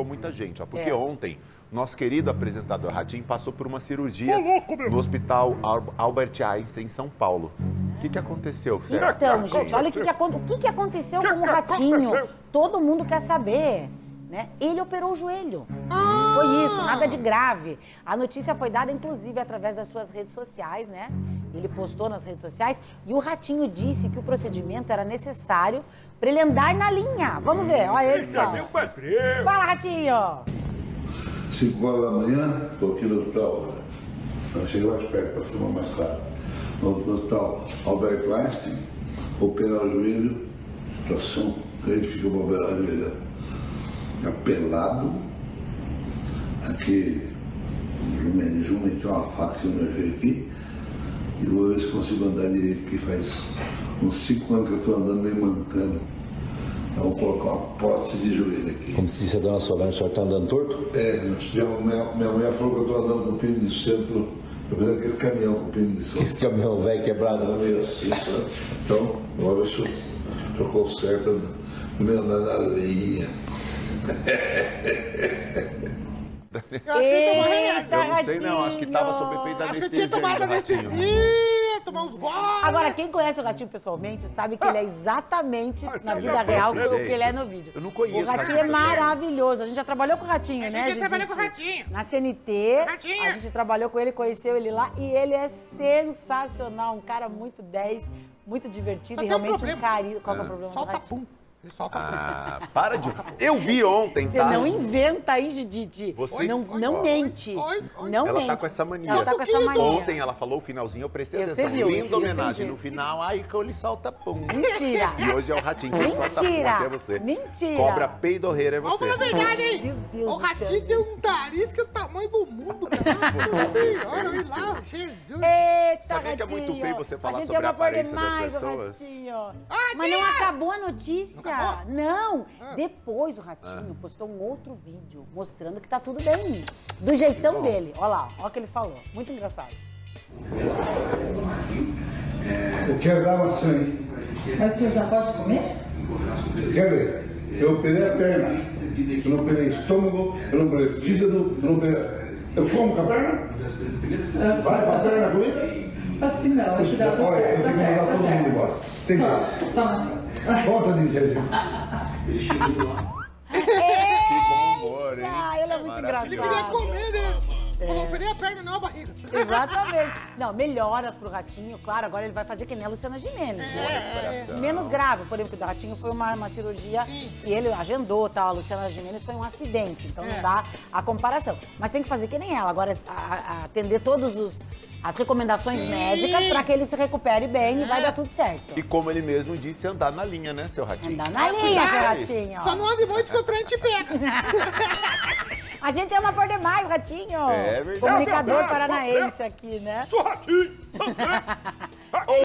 preocupou muita gente, ó, porque ontem nosso querido apresentador Ratinho passou por uma cirurgia no hospital Albert Einstein, em São Paulo. O que aconteceu? Então, gente, olha o que aconteceu com o Ratinho. Todo mundo quer saber, né? Ele operou o joelho. Foi isso, nada de grave. A notícia foi dada, inclusive, através das suas redes sociais, né? Ele postou nas redes sociais e o Ratinho disse que o procedimento era necessário para ele andar na linha. Vamos ver, olha ele só. Fala, Ratinho! 5 horas da manhã, estou aqui no hospital. Não cheguei mais perto para filmar mais claro. No hospital Albert Einstein, operar o joelho, situação gratificante para operar o joelho. Apelado, aqui, Gimenez, meteu uma faca aqui no meu joelho aqui, e vou ver se consigo andar direito, que faz uns 5 anos que eu estou andando meio mancando. Eu vou colocar uma prótese de joelho aqui. Como se disse a dona Solange, o senhor está andando torto? É, minha mulher falou que eu estou andando com o pino de centro, apesar daquele caminhão com o pino de centro. Esse caminhão velho quebrado? Não, isso. Então, agora eu conserto no meio da linha. Eu acho que ele tomou remédio. Eu não sei, não, acho que estava sob efeito da anestesia. Acho que tinha tomado anestesia. Agora, quem conhece o Ratinho pessoalmente sabe que ele é exatamente, na vida real, o que ele é no vídeo. Eu não conheço. O Ratinho é maravilhoso. A gente já trabalhou com o Ratinho, né? A gente trabalhou com o Ratinho. Na CNT, Ratinho. A gente trabalhou com ele, conheceu ele lá. E ele é sensacional. Um cara muito 10, muito divertido e realmente um carinho. Qual que é o problema? Solta pum. Para de... Eu vi ontem, tá? Você não inventa aí, Didi. Vocês... Não mente. Não ela mente. Tá com essa mania. Ela tá com essa mania. Ontem ela falou o finalzinho, eu prestei atenção. Linda homenagem. No final, ai, que eu lhe solta pum. Mentira. E hoje é o Ratinho que ele solta pum, até você. Mentira. Cobra peidorreira é você. Vamos na verdade, hein? Meu Deus, o Ratinho tem um nariz que é o tamanho do mundo, cara. Olha lá, Jesus. Eita, sabia que é muito feio você falar sobre a aparência das pessoas? Mas não acabou a notícia. Não! Depois o Ratinho postou um outro vídeo mostrando que tá tudo bem. Do jeitão dele. Olha lá, olha o que ele falou. Muito engraçado. Eu quero dar uma sangue. Mas o senhor já pode comer? Quer ver? Eu operei a perna. Eu não operei estômago, eu não operei fígado, eu não operei... Eu como com a perna? Vai com a perna comigo? Acho que não. Olha, eu tenho que mandar todo mundo embora. Tem que... Toma. Volta de inteligência. Eita, ele é muito engraçado. Ele queria comer, né? Não operei a perna, não a barriga. Exatamente. Não, melhoras pro Ratinho, claro. Agora ele vai fazer que nem a Luciana Gimenez. Né? Menos grave, por exemplo, que o Ratinho foi uma cirurgia que ele agendou, tal. A Luciana Gimenez foi um acidente, então não dá a comparação. Mas tem que fazer que nem ela. Agora, atender todos os... as recomendações médicas para que ele se recupere bem e vai dar tudo certo. E como ele mesmo disse, andar na linha, né, seu Ratinho? Andar na linha, seu Ratinho. Ó. Só não ande muito que o trem te pega. A gente ama por demais, Ratinho. É verdade. Comunicador paranaense aqui, né? Sou Ratinho.